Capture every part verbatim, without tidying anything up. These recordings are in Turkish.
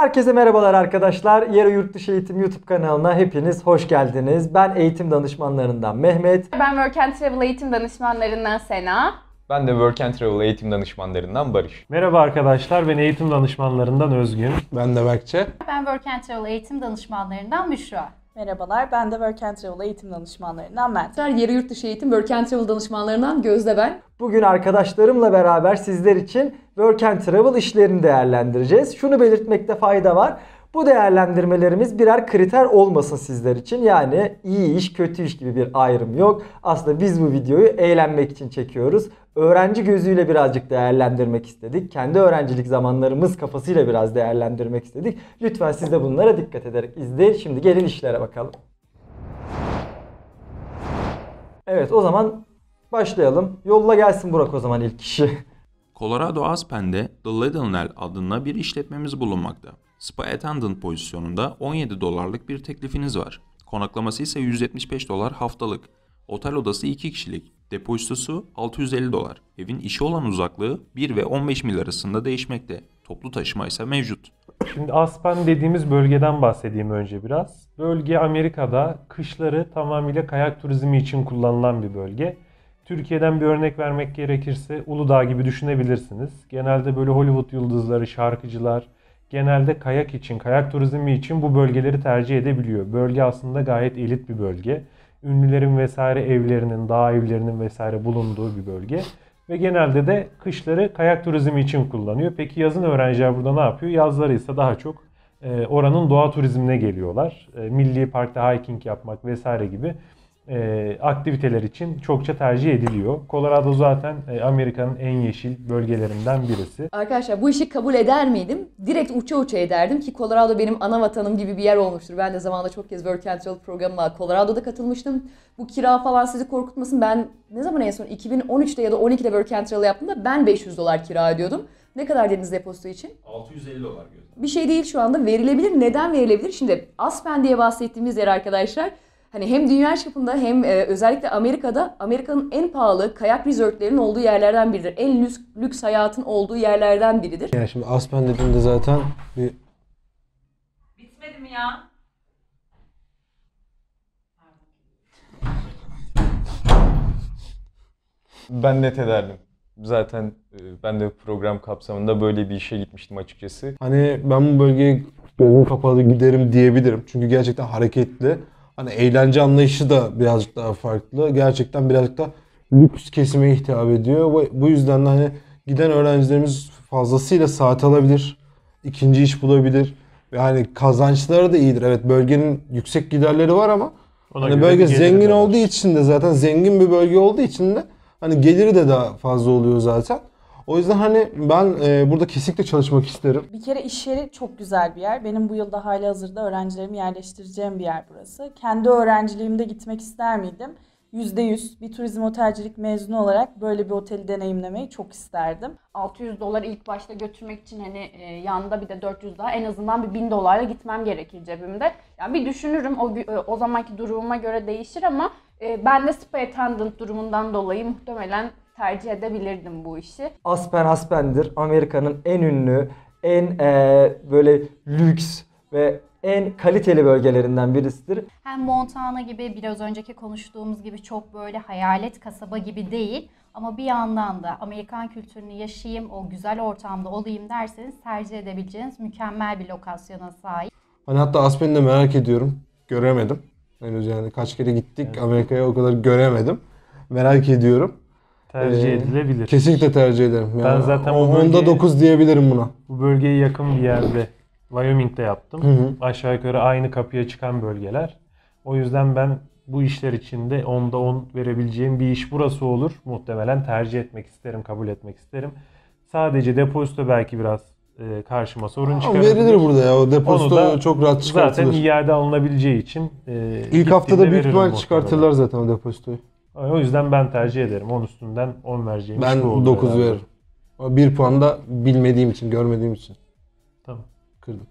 Herkese merhabalar arkadaşlar. YERO Yurtdışı Eğitim YouTube kanalına hepiniz hoş geldiniz. Ben eğitim danışmanlarından Mehmet. Ben Work and Travel eğitim danışmanlarından Sena. Ben de Work and Travel eğitim danışmanlarından Barış. Merhaba arkadaşlar. Ben eğitim danışmanlarından Özgün. Ben de Berkçe. Ben Work and Travel eğitim danışmanlarından Büşra. Merhabalar. Ben de Work and Travel eğitim danışmanlarından ben. YERO Yurtdışı Eğitim Work and Travel danışmanlarından Gözde ben. Bugün arkadaşlarımla beraber sizler için Work and Travel işlerini değerlendireceğiz. Şunu belirtmekte fayda var. Bu değerlendirmelerimiz birer kriter olmasın sizler için. Yani iyi iş, kötü iş gibi bir ayrım yok. Aslında biz bu videoyu eğlenmek için çekiyoruz. Öğrenci gözüyle birazcık değerlendirmek istedik. Kendi öğrencilik zamanlarımız kafasıyla biraz değerlendirmek istedik. Lütfen siz de bunlara dikkat ederek izleyin. Şimdi gelin işlere bakalım. Evet, o zaman başlayalım. Yolla gelsin Burak o zaman ilk kişi. Colorado Aspen'de The Little Nell adında bir işletmemiz bulunmakta. Spa attendant pozisyonunda on yedi dolarlık bir teklifiniz var. Konaklaması ise yüz yetmiş beş dolar haftalık. Otel odası iki kişilik. Depozitosu altı yüz elli dolar. Evin işe olan uzaklığı bir ve on beş mil arasında değişmekte. Toplu taşıma ise mevcut. Şimdi Aspen dediğimiz bölgeden bahsedeyim önce biraz. Bölge Amerika'da kışları tamamıyla kayak turizmi için kullanılan bir bölge. Türkiye'den bir örnek vermek gerekirse Uludağ gibi düşünebilirsiniz. Genelde böyle Hollywood yıldızları, şarkıcılar genelde kayak için, kayak turizmi için bu bölgeleri tercih edebiliyor. Bölge aslında gayet elit bir bölge. Ünlülerin vesaire evlerinin, dağ evlerinin vesaire bulunduğu bir bölge. Ve genelde de kışları kayak turizmi için kullanıyor. Peki yazın öğrenciler burada ne yapıyor? Yazları ise daha çok oranın doğa turizmine geliyorlar. Milli parkta hiking yapmak vesaire gibi aktiviteler için çokça tercih ediliyor. Colorado zaten Amerika'nın en yeşil bölgelerinden birisi. Arkadaşlar bu işi kabul eder miydim? Direkt uça uça ederdim ki Colorado benim ana vatanım gibi bir yer olmuştur. Ben de zamanında çok kez Work and Travel programına Colorado'da katılmıştım. Bu kira falan sizi korkutmasın. Ben ne zaman en son iki bin on üçte ya da on ikide Work and Travel yaptığımda ben beş yüz dolar kira ödüyordum. Ne kadar dediniz depozito için? altı yüz elli dolar gördüm. Bir şey değil şu anda. Verilebilir. Neden verilebilir? Şimdi Aspen diye bahsettiğimiz yer arkadaşlar. Hani hem dünya çapında hem e, özellikle Amerika'da Amerika'nın en pahalı kayak resortlerinin olduğu yerlerden biridir. En lüks, lüks hayatın olduğu yerlerden biridir. Yani şimdi Aspen dediğimde zaten bir... Bitmedi mi ya? Ben net ederdim. Zaten ben de program kapsamında böyle bir işe gitmiştim açıkçası. Hani ben bu bölgeye gözüm kapalı giderim diyebilirim. Çünkü gerçekten hareketli. Hani eğlence anlayışı da birazcık daha farklı. Gerçekten birazcık da lüks kesime hitap ediyor. Bu yüzden de hani giden öğrencilerimiz fazlasıyla saat alabilir. İkinci iş bulabilir. Ve hani kazançları da iyidir. Evet, bölgenin yüksek giderleri var ama hani bölge zengin olduğu için de zaten zengin bir bölge olduğu için de hani geliri de daha fazla oluyor zaten. O yüzden hani ben e, burada kesinlikle çalışmak isterim. Bir kere iş yeri çok güzel bir yer. Benim bu yılda hali hazırda öğrencilerimi yerleştireceğim bir yer burası. Kendi öğrenciliğimde gitmek ister miydim? yüzde yüz bir turizm otelcilik mezunu olarak böyle bir oteli deneyimlemeyi çok isterdim. altı yüz dolar ilk başta götürmek için hani e, yanında bir de dört yüz daha en azından bir bin dolarla gitmem gerekir cebimde. Yani bir düşünürüm o, o zamanki durumuma göre değişir ama e, ben de spa attendant durumundan dolayı muhtemelen tercih edebilirdim bu işi. Aspen Aspen'dir. Amerika'nın en ünlü, en ee, böyle lüks ve en kaliteli bölgelerinden birisidir. Hem Montana gibi biraz önceki konuştuğumuz gibi çok böyle hayalet kasaba gibi değil. Ama bir yandan da Amerikan kültürünü yaşayayım, o güzel ortamda olayım derseniz tercih edebileceğiniz mükemmel bir lokasyona sahip. Hani hatta Aspen'i de merak ediyorum. Göremedim. Henüz yani kaç kere gittik evet. Amerika'ya o kadar göremedim. Merak ediyorum. Tercih ee, edilebilir. Kesinlikle tercih ederim. Yani ben zaten onda dokuz diyebilirim buna. Bu bölgeye yakın bir yerde Wyoming'de yaptım. Hı hı. Aşağı yukarı aynı kapıya çıkan bölgeler. O yüzden ben bu işler için de onda on verebileceğim bir iş burası olur. Muhtemelen tercih etmek isterim, kabul etmek isterim. Sadece depozito belki biraz e, karşıma sorun çıkarabilir. Verilir burada ya. O depozito çok rahat çıkartılır. Zaten iade alınabileceği için e, İlk haftada büyük ihtimal çıkartırlar zaten o depozitoyu. O yüzden ben tercih ederim. on üstünden on vereceğim. Ben dokuz veririm. bir puan da bilmediğim için, görmediğim için. Tamam. Kırdım.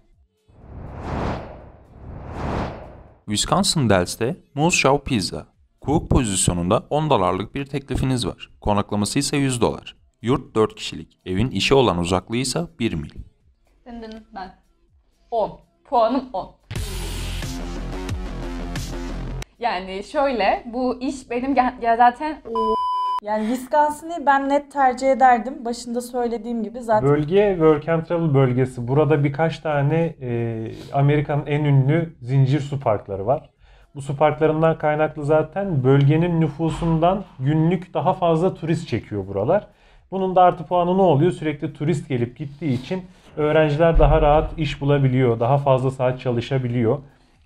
Wisconsin Dells'te Moose Jaw Pizza. Cook pozisyonunda on dolarlık bir teklifiniz var. Konaklaması ise yüz dolar. Yurt dört kişilik. Evin işe olan uzaklığı ise bir mil. Dın dın ben. on. Puanım on. Yani şöyle, bu iş benim ya zaten... Yani Wisconsin'i ben net tercih ederdim. Başında söylediğim gibi zaten... Bölge Work and Travel bölgesi. Burada birkaç tane e, Amerika'nın en ünlü zincir su parkları var. Bu su parklarından kaynaklı zaten bölgenin nüfusundan günlük daha fazla turist çekiyor buralar. Bunun da artı puanı ne oluyor? Sürekli turist gelip gittiği için öğrenciler daha rahat iş bulabiliyor, daha fazla saat çalışabiliyor.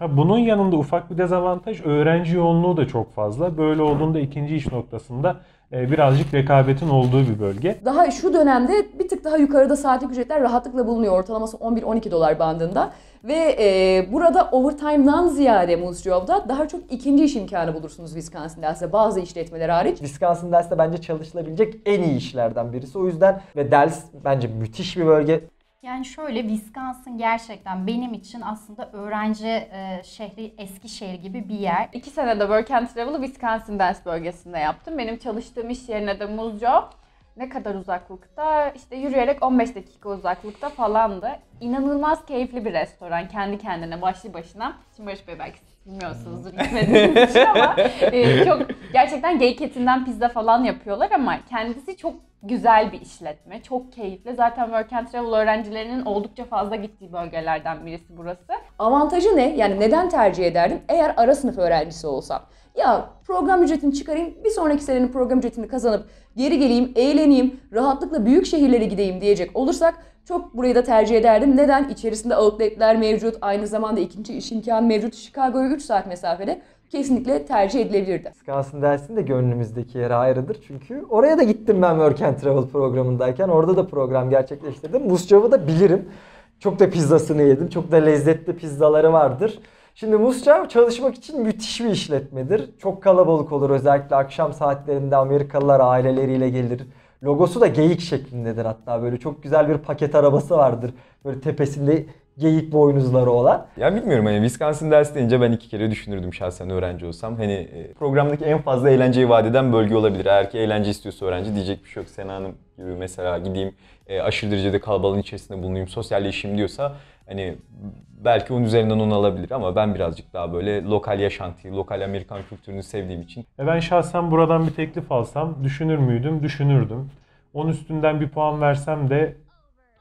Bunun yanında ufak bir dezavantaj, öğrenci yoğunluğu da çok fazla. Böyle olduğunda ikinci iş noktasında birazcık rekabetin olduğu bir bölge. Daha şu dönemde bir tık daha yukarıda saatlik ücretler rahatlıkla bulunuyor. Ortalaması on bir on iki dolar bandında. Ve e, burada overtime'dan ziyade Moose Jaw'da daha çok ikinci iş imkanı bulursunuz Wisconsin Dells'te, bazı işletmeler hariç. Wisconsin Dells'te bence çalışılabilecek en iyi işlerden birisi. O yüzden ve Dells bence müthiş bir bölge. Yani şöyle, Wisconsin gerçekten benim için aslında öğrenci e, şehri, Eskişehir gibi bir yer. İki senede Work and Travel'ı Wisconsin Dells bölgesinde yaptım. Benim çalıştığım iş yerine de Moose Jaw ne kadar uzaklıkta? İşte yürüyerek on beş dakika uzaklıkta falandı. İnanılmaz keyifli bir restoran. Kendi kendine, başlı başına. Şimdi Barış Bey belki bilmiyorsunuzdur, gitmediğiniz için ama e, çok gerçekten geyik etinden pizza falan yapıyorlar ama kendisi çok güzel bir işletme. Çok keyifli. Zaten Work and Travel öğrencilerinin oldukça fazla gittiği bölgelerden birisi burası. Avantajı ne? Yani neden tercih ederdim? Eğer ara sınıf öğrencisi olsam, ya program ücretini çıkarayım, bir sonraki senenin program ücretini kazanıp geri geleyim, eğleneyim, rahatlıkla büyük şehirlere gideyim diyecek olursak çok burayı da tercih ederdim. Neden? İçerisinde outletler mevcut, aynı zamanda ikinci iş imkanı mevcut. Chicago'ya üç saat mesafede kesinlikle tercih edilebilirdi. Wisconsin Dells'in de gönlümüzdeki yeri ayrıdır. Çünkü oraya da gittim ben Work and Travel programındayken. Orada da program gerçekleştirdim. Moose Jaw'ı da bilirim. Çok da pizzasını yedim. Çok da lezzetli pizzaları vardır. Şimdi Moose Jaw çalışmak için müthiş bir işletmedir. Çok kalabalık olur. Özellikle akşam saatlerinde Amerikalılar aileleriyle gelir. Logosu da geyik şeklindedir hatta. Böyle çok güzel bir paket arabası vardır. Böyle tepesinde geyik boynuzları olan. Ya bilmiyorum, hani Wisconsin Dells deyince ben iki kere düşünürdüm şahsen öğrenci olsam. Hani programdaki en fazla eğlenceyi vaat eden bölge olabilir. Eğer ki eğlence istiyorsa öğrenci, diyecek bir şey yok. Sena Hanım gibi mesela gideyim aşırı derecede kalabalığın içerisinde bulunayım, sosyalleşeyim diyorsa hani belki onun üzerinden onu alabilir ama ben birazcık daha böyle lokal yaşantıyı, lokal Amerikan kültürünü sevdiğim için. Ben şahsen buradan bir teklif alsam düşünür müydüm? Düşünürdüm. Onun üstünden bir puan versem de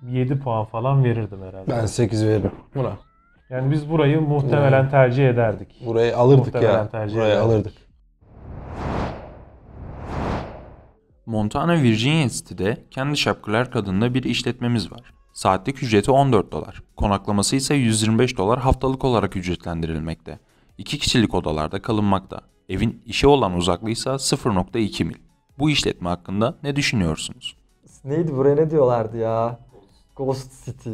yedi puan falan verirdim herhalde. Ben sekiz veririm buna. Yani biz burayı muhtemelen tercih ederdik. Burayı alırdık muhtemelen ya. Tercih burayı ederdik. alırdık. Montana, Virginia City'de Kendi Şapkılar adında bir işletmemiz var. Saatlik ücreti on dört dolar. Konaklaması ise yüz yirmi beş dolar haftalık olarak ücretlendirilmekte. iki kişilik odalarda kalınmakta. Evin işe olan uzaklığı ise sıfır nokta iki mil. Bu işletme hakkında ne düşünüyorsunuz? Neydi, buraya ne diyorlardı ya? Ghost City,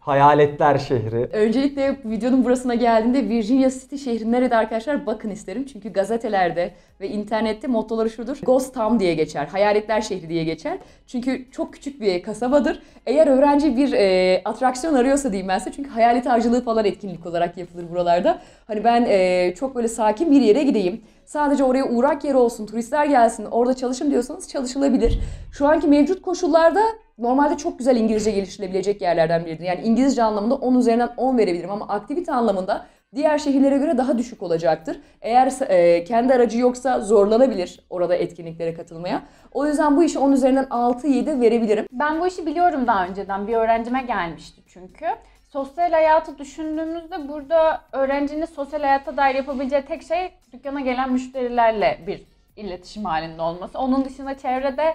hayaletler şehri. Öncelikle videonun burasına geldiğinde Virginia City şehri nerede arkadaşlar bakın isterim. Çünkü gazetelerde ve internette mottoları şudur. Ghost Town diye geçer, hayaletler şehri diye geçer. Çünkü çok küçük bir kasabadır. Eğer öğrenci bir e, atraksiyon arıyorsa diyeyim ben size. Çünkü hayalet avcılığı falan etkinlik olarak yapılır buralarda. Hani ben e, çok böyle sakin bir yere gideyim. Sadece oraya uğrak yeri olsun, turistler gelsin, orada çalışın diyorsanız çalışılabilir. Şu anki mevcut koşullarda normalde çok güzel İngilizce geliştirilebilecek yerlerden biridir. Yani İngilizce anlamında on üzerinden on verebilirim ama aktivite anlamında diğer şehirlere göre daha düşük olacaktır. Eğer e, kendi aracı yoksa zorlanabilir orada etkinliklere katılmaya. O yüzden bu işi on üzerinden altı yedi verebilirim. Ben bu işi biliyorum daha önceden. Bir öğrencime gelmişti çünkü. Sosyal hayatı düşündüğümüzde burada öğrencinin sosyal hayata dair yapabileceği tek şey dükkana gelen müşterilerle bir iletişim halinde olması. Onun dışında çevrede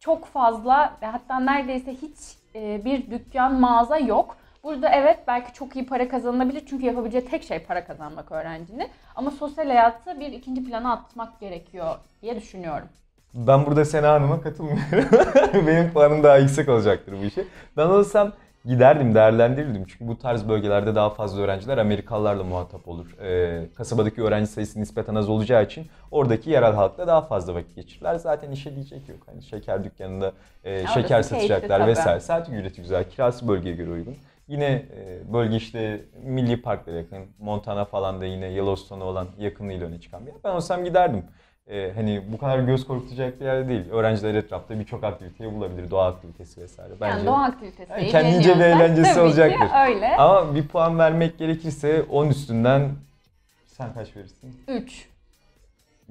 çok fazla ve hatta neredeyse hiç bir dükkan, mağaza yok. Burada evet belki çok iyi para kazanılabilir çünkü yapabileceği tek şey para kazanmak öğrencinin. Ama sosyal hayatı bir ikinci plana atmak gerekiyor diye düşünüyorum. Ben burada Sena Hanım'a katılmıyorum. Benim puanım daha yüksek olacaktır bu işe. Ben olsam giderdim, değerlendirirdim. Çünkü bu tarz bölgelerde daha fazla öğrenciler Amerikalılarla muhatap olur. Ee, kasabadaki öğrenci sayısı nispeten az olacağı için oradaki yerel halkla daha fazla vakit geçirirler. Zaten işe diyecek yok. Hani şeker dükkanında e, şeker satacaklar vesaire. Saat ücreti güzel, kirası bölgeye göre uygun. Yine e, bölge işte milli parklara yakın, Montana falan da yine Yellowstone'a olan yakınlığıyla öne çıkan bir yer. Ben olsam giderdim. e, hani bu kadar göz korkutacak bir yerde değil. Öğrenciler etrafta birçok aktiviteyi bulabilir. Doğa aktivitesi vesaire. Bence yani doğa aktivitesi. Yani kendince bir eğlencesi olacaktır. Öyle. Ama bir puan vermek gerekirse on üstünden sen kaç verirsin? üç.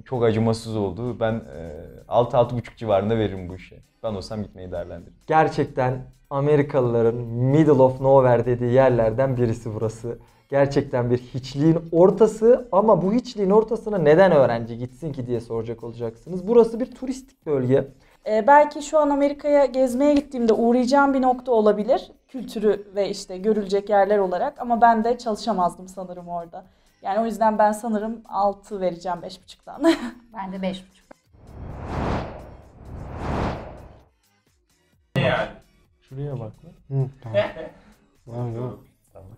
Çok acımasız oldu. Ben altı altı buçuk civarında veririm bu işe. Ben olsam gitmeyi değerlendiririm. Gerçekten Amerikalıların middle of nowhere dediği yerlerden birisi burası. Gerçekten bir hiçliğin ortası, ama bu hiçliğin ortasına neden öğrenci gitsin ki diye soracak olacaksınız. Burası bir turistik bölge. Ee, belki şu an Amerika'ya gezmeye gittiğimde uğrayacağım bir nokta olabilir. Kültürü ve işte görülecek yerler olarak, ama ben de çalışamazdım sanırım orada. Yani o yüzden ben sanırım altı vereceğim beş buçuktan. Ben de beş buçuk. Yani. Şuraya bak. Hı, tamam. Tamam, tamam.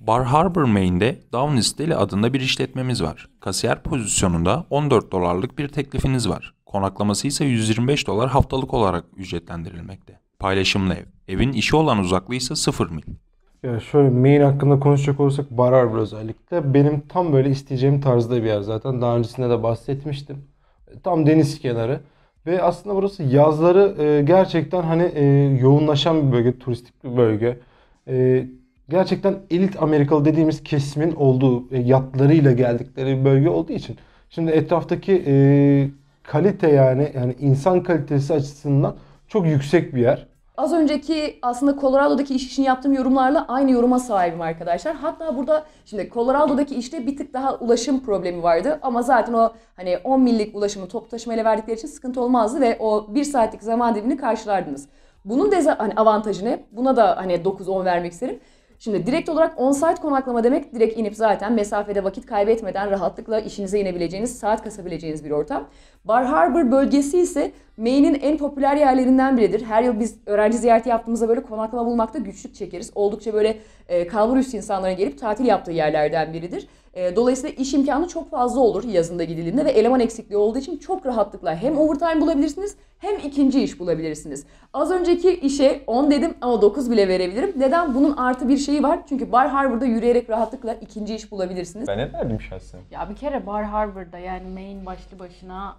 Bar Harbor, Maine'de Downeast ile adında bir işletmemiz var. Kasiyer pozisyonunda on dört dolarlık bir teklifiniz var. Konaklaması ise yüz yirmi beş dolar haftalık olarak ücretlendirilmekte. Paylaşımlı ev. Evin işi olan uzaklığı ise sıfır mil. Ya şöyle, Maine hakkında konuşacak olursak Bar Harbor özellikle benim tam böyle isteyeceğim tarzda bir yer zaten. Daha öncesinde de bahsetmiştim. Tam deniz kenarı. Ve aslında burası yazları e, gerçekten hani e, yoğunlaşan bir bölge, turistik bir bölge. E, gerçekten elit Amerikalı dediğimiz kesimin olduğu, e, yatlarıyla geldikleri bir bölge olduğu için. Şimdi etraftaki e, kalite yani, yani insan kalitesi açısından çok yüksek bir yer. Az önceki aslında Colorado'daki iş için yaptığım yorumlarla aynı yoruma sahibim arkadaşlar. Hatta burada şimdi Colorado'daki işte bir tık daha ulaşım problemi vardı. Ama zaten o hani on millik ulaşımı toplu taşımayla verdikleri için sıkıntı olmazdı ve o bir saatlik zaman dilimini karşılardınız. Bunun deza- hani avantajı ne? Buna da hani dokuz on vermek isterim. Şimdi direkt olarak on-site konaklama demek direkt inip zaten mesafede vakit kaybetmeden rahatlıkla işinize inebileceğiniz, saat kasabileceğiniz bir ortam. Bar Harbor bölgesi ise Maine'in en popüler yerlerinden biridir. Her yıl biz öğrenci ziyareti yaptığımızda böyle konaklama bulmakta güçlük çekeriz. Oldukça böyle e, kalburüstü insanların gelip tatil yaptığı yerlerden biridir. E, dolayısıyla iş imkanı çok fazla olur yazında gidildiğinde ve eleman eksikliği olduğu için çok rahatlıkla hem overtime bulabilirsiniz hem ikinci iş bulabilirsiniz. Az önceki işe on dedim ama dokuz bile verebilirim. Neden? Bunun artı bir şeyi var. Çünkü Bar Harbor'da yürüyerek rahatlıkla ikinci iş bulabilirsiniz. Ben ne derdim şahsen? Ya bir kere Bar Harbor'da yani Maine başlı başına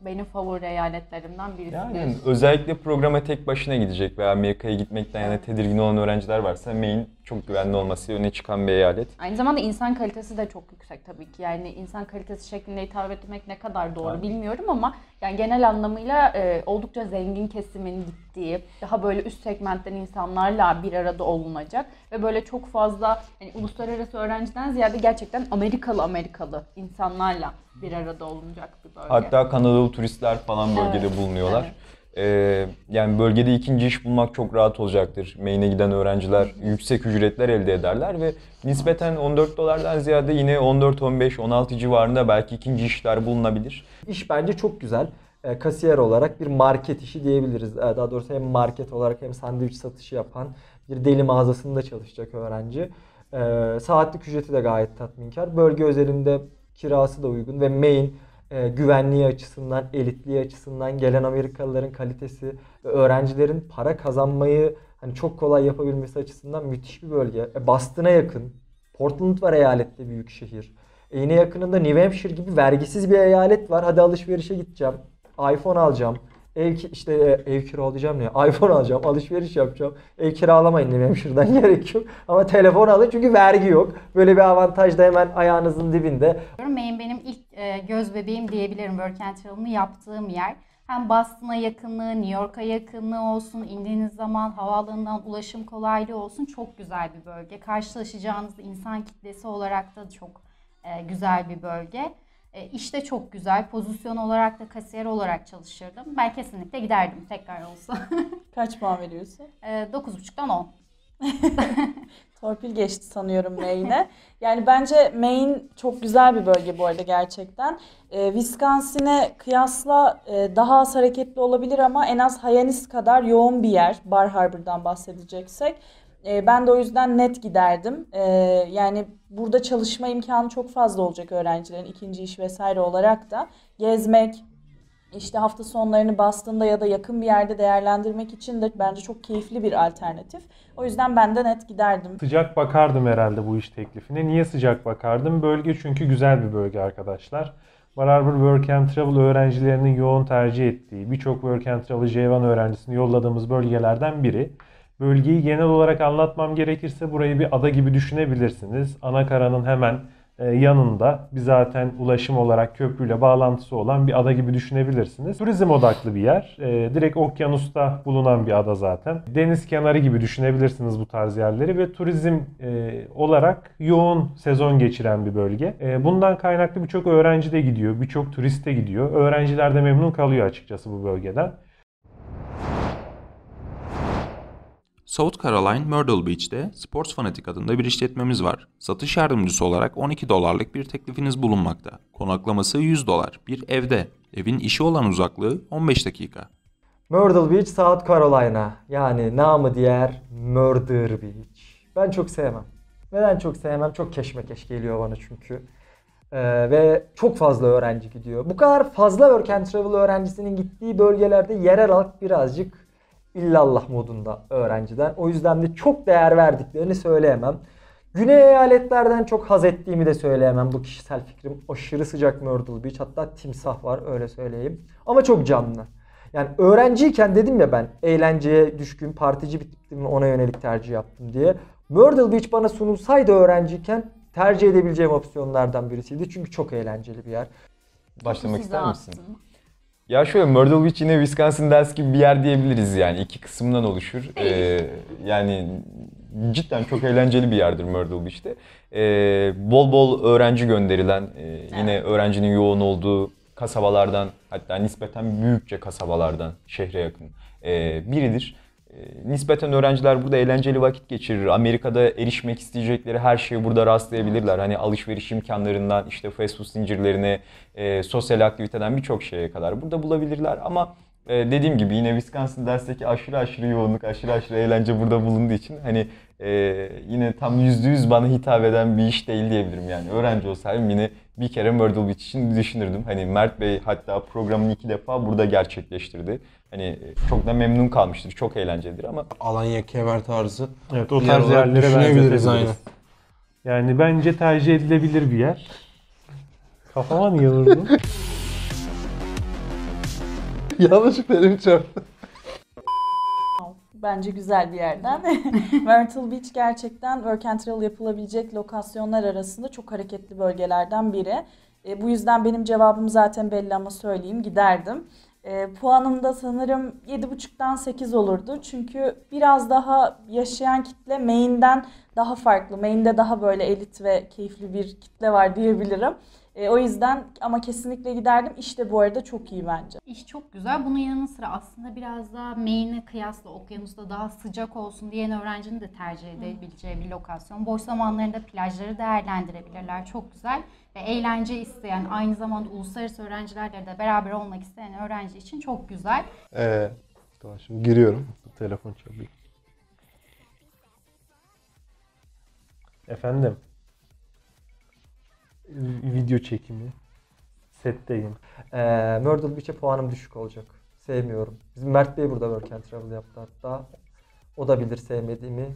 benim favori eyaletlerimden birisi. Yani özellikle programa tek başına gidecek veya Amerika'ya gitmekten yani tedirgin olan öğrenciler varsa Maine çok güvenli olması öne çıkan bir eyalet. Aynı zamanda insan kalitesi de çok yüksek tabii ki. Yani insan kalitesi şeklinde hitap etmek ne kadar doğru yani bilmiyorum ama yani genel anlamıyla e, oldukça zengin kesimin gittiği, daha böyle üst segmentten insanlarla bir arada olunacak ve böyle çok fazla yani uluslararası öğrenciden ziyade gerçekten Amerikalı Amerikalı insanlarla bir arada olunacak bir bölge. Hatta Kanadalı turistler falan bölgede evet, bulunuyorlar. Evet. Ee, yani bölgede ikinci iş bulmak çok rahat olacaktır. Maine'e giden öğrenciler yüksek ücretler elde ederler ve nispeten on dört dolardan ziyade yine on dört on beş on altı civarında belki ikinci işler bulunabilir. İş bence çok güzel. E, kasiyer olarak bir market işi diyebiliriz. E, daha doğrusu hem market olarak hem sandviç satışı yapan bir deli mağazasında çalışacak öğrenci. E, saatlik ücreti de gayet tatminkar. Bölge özelinde kirası da uygun ve Maine E, güvenliği açısından, elitliği açısından, gelen Amerikalıların kalitesi ve öğrencilerin para kazanmayı hani çok kolay yapabilmesi açısından müthiş bir bölge. E, Boston'a yakın, Portland var eyalette, büyük şehir. E, yine yakınında New Hampshire gibi vergisiz bir eyalet var. Hadi alışverişe gideceğim, iPhone alacağım, ev işte ev kiralayacağım ne? iPhone alacağım, alışveriş yapacağım. Ev kiralamayın New Hampshire'dan, gerek yok. Ama telefon alın çünkü vergi yok. Böyle bir avantaj da hemen ayağınızın dibinde. Maine benim ilk göz bebeğim diyebilirim. Work and Travel'ımı yaptığım yer. Hem Boston'a yakınlığı, New York'a yakınlığı olsun, indiğiniz zaman havaalanından ulaşım kolaylığı olsun, çok güzel bir bölge. Karşılaşacağınız insan kitlesi olarak da çok güzel bir bölge. İş de çok güzel. Pozisyon olarak da kasiyer olarak çalışırdım. Ben kesinlikle giderdim tekrar olsa. Kaç puan veriyorsun? dokuz buçuktan on. Torpil geçti sanıyorum Maine'e. Yani bence Maine çok güzel bir bölge bu arada gerçekten. Ee, Wisconsin'e kıyasla e, daha az hareketli olabilir ama en az Hayannis kadar yoğun bir yer. Bar Harbor'dan bahsedeceksek. E, ben de o yüzden net giderdim. E, yani burada çalışma imkanı çok fazla olacak öğrencilerin, ikinci iş vesaire olarak da. Gezmek, işte hafta sonlarını Boston'da ya da yakın bir yerde değerlendirmek için de bence çok keyifli bir alternatif. O yüzden ben de net giderdim. Sıcak bakardım herhalde bu iş teklifine. Niye sıcak bakardım? Bölge çünkü güzel bir bölge arkadaşlar. Bar Harbor Work and Travel öğrencilerinin yoğun tercih ettiği, birçok Work and Travel J bir öğrencisini yolladığımız bölgelerden biri. Bölgeyi genel olarak anlatmam gerekirse burayı bir ada gibi düşünebilirsiniz. Anakaranın hemen yanında bir zaten ulaşım olarak köprüyle bağlantısı olan bir ada gibi düşünebilirsiniz. Turizm odaklı bir yer. Direkt okyanusta bulunan bir ada zaten. Deniz kenarı gibi düşünebilirsiniz bu tarz yerleri ve turizm olarak yoğun sezon geçiren bir bölge. Bundan kaynaklı birçok öğrenci de gidiyor, birçok turist de gidiyor. Öğrenciler de memnun kalıyor açıkçası bu bölgeden. South Carolina Myrtle Beach'te Sports Fanatic adında bir işletmemiz var. Satış yardımcısı olarak on iki dolarlık bir teklifiniz bulunmakta. Konaklaması yüz dolar, bir evde. Evin işi olan uzaklığı on beş dakika. Myrtle Beach, South Carolina. Yani namı diğer Murder Beach. Ben çok sevmem. Neden çok sevmem? Çok keşmekeş geliyor bana çünkü. Ee, ve çok fazla öğrenci gidiyor. Bu kadar fazla Work and Travel öğrencisinin gittiği bölgelerde yerel halk birazcık İllallah modunda öğrenciden. O yüzden de çok değer verdiklerini söyleyemem. Güney eyaletlerden çok haz ettiğimi de söyleyemem. Bu kişisel fikrim. Aşırı sıcak Myrtle Beach. Hatta timsah var öyle söyleyeyim. Ama çok canlı. Yani öğrenciyken dedim ya ben eğlenceye düşkün, partici bir tiptim, ona yönelik tercih yaptım diye. Myrtle Beach bana sunulsaydı öğrenciyken tercih edebileceğim opsiyonlardan birisiydi. Çünkü çok eğlenceli bir yer. Başlamak Siz ister misin? Attım. Ya şöyle, Myrtle Beach yine Wisconsin Dells gibi bir yer diyebiliriz yani. İki kısımdan oluşur. Ee, yani cidden çok eğlenceli bir yerdir Myrtle Beach'te. Ee, bol bol öğrenci gönderilen, e, yine öğrencinin yoğun olduğu kasabalardan, hatta nispeten büyükçe kasabalardan şehre yakın e, biridir. E, nispeten öğrenciler burada eğlenceli vakit geçirir. Amerika'da erişmek isteyecekleri her şeyi burada rastlayabilirler. Hani alışveriş imkanlarından, işte fast food zincirlerine, e, sosyal aktiviteden birçok şeye kadar burada bulabilirler. Ama e, dediğim gibi yine Wisconsin dersteki aşırı aşırı yoğunluk, aşırı aşırı eğlence burada bulunduğu için hani e, yine tam yüzde yüz bana hitap eden bir iş değil diyebilirim. Yani öğrenci olsaydım yine bir kere Myrtle Beach için düşünürdüm. Hani Mert Bey hatta programını iki defa burada gerçekleştirdi. Hani çok da memnun kalmıştır. Çok eğlencelidir ama Alanya, Kemer tarzı. Evet, o tarz yerlere düşünebiliriz aynı. Yani bence tercih edilebilir bir yer. Kafama niye vurdun? Yanlışlıkla elimi çarptım. Bence güzel bir yerden. Myrtle Beach gerçekten work and travel yapılabilecek lokasyonlar arasında çok hareketli bölgelerden biri. E, bu yüzden benim cevabım zaten belli ama söyleyeyim, giderdim. E, puanım da sanırım yedi buçuktan sekiz olurdu. Çünkü biraz daha yaşayan kitle Maine'den daha farklı. Maine'de daha böyle elit ve keyifli bir kitle var diyebilirim. E, o yüzden ama kesinlikle giderdim. İş de bu arada çok iyi bence. İş çok güzel. Bunun yanı sıra aslında biraz daha Maine'e kıyasla okyanusta daha sıcak olsun diyen öğrencinin de tercih edebileceği bir lokasyon. Boş zamanlarında plajları değerlendirebilirler. Çok güzel. Ve eğlence isteyen, aynı zamanda uluslararası öğrencilerle de beraber olmak isteyen öğrenci için çok güzel. Ee, tamam şimdi giriyorum. Telefon çalıyor. Efendim? Video çekimi. Setteyim. Ee, Myrtle Beach'e puanım düşük olacak. Sevmiyorum. Bizim Mert Bey burada Work and Travel yaptı hatta. O da bilir sevmediğimi.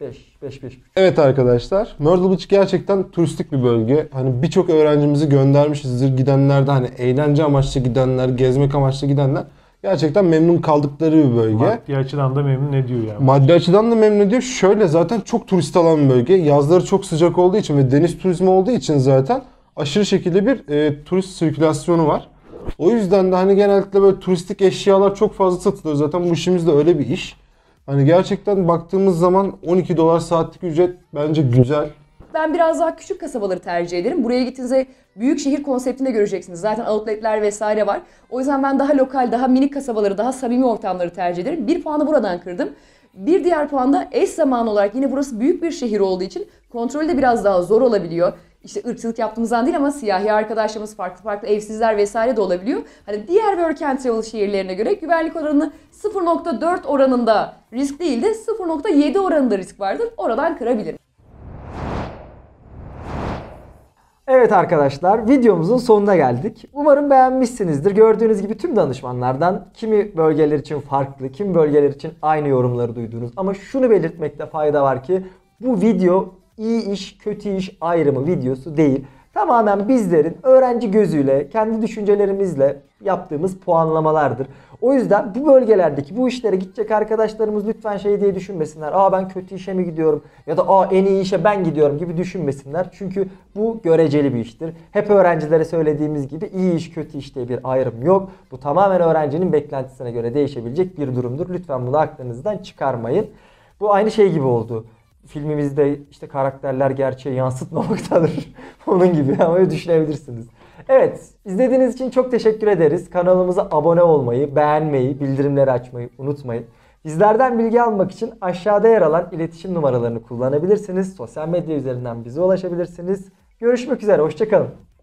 beş, beş, beş buçuk. Evet arkadaşlar. Myrtle Beach gerçekten turistik bir bölge. Hani birçok öğrencimizi göndermişizdir. Gidenler de hani eğlence amaçlı gidenler, gezmek amaçlı gidenler gerçekten memnun kaldıkları bir bölge. Maddi açıdan da memnun ediyor yani. Maddi açıdan da memnun ediyor. Şöyle, zaten çok turist alan bir bölge. Yazları çok sıcak olduğu için ve deniz turizmi olduğu için zaten aşırı şekilde bir e, turist sirkülasyonu var. O yüzden de hani genellikle böyle turistik eşyalar çok fazla satılıyor. Zaten bu işimiz de öyle bir iş. Hani gerçekten baktığımız zaman on iki dolar saatlik ücret bence güzel. Ben biraz daha küçük kasabaları tercih ederim. Buraya gittiğinizde büyük şehir konseptinde göreceksiniz. Zaten outletler vesaire var. O yüzden ben daha lokal, daha minik kasabaları, daha samimi ortamları tercih ederim. Bir puanı buradan kırdım. Bir diğer puan da eş zamanlı olarak yine burası büyük bir şehir olduğu için kontrolü de biraz daha zor olabiliyor. İşte ırkçılık yaptığımızdan değil ama siyahi arkadaşlarımız, farklı farklı evsizler vesaire de olabiliyor. Hani diğer Work and Travel şehirlerine göre güvenlik oranını sıfır nokta dört oranında risk değil de sıfır nokta yedi oranında risk vardır. Oradan kırabilirim. Evet arkadaşlar, videomuzun sonuna geldik. Umarım beğenmişsinizdir. Gördüğünüz gibi tüm danışmanlardan kimi bölgeler için farklı, kimi bölgeler için aynı yorumları duydunuz. Ama şunu belirtmekte fayda var ki bu video iyi iş, kötü iş ayrımı videosu değil. tamamen bizlerin öğrenci gözüyle, kendi düşüncelerimizle yaptığımız puanlamalardır. O yüzden bu bölgelerdeki bu işlere gidecek arkadaşlarımız lütfen şey diye düşünmesinler. Aa ben kötü işe mi gidiyorum ya da aa en iyi işe ben gidiyorum gibi düşünmesinler. Çünkü bu göreceli bir iştir. Hep öğrencilere söylediğimiz gibi iyi iş kötü iş diye bir ayrım yok. Bu tamamen öğrencinin beklentisine göre değişebilecek bir durumdur. Lütfen bunu aklınızdan çıkarmayın. Bu aynı şey gibi oldu. Filmimizde işte karakterler gerçeği yansıtmamaktadır. Onun gibi ama öyle düşünebilirsiniz. Evet, izlediğiniz için çok teşekkür ederiz. Kanalımıza abone olmayı, beğenmeyi, bildirimleri açmayı unutmayın. Bizlerden bilgi almak için aşağıda yer alan iletişim numaralarını kullanabilirsiniz. Sosyal medya üzerinden bize ulaşabilirsiniz. Görüşmek üzere, hoşça kalın.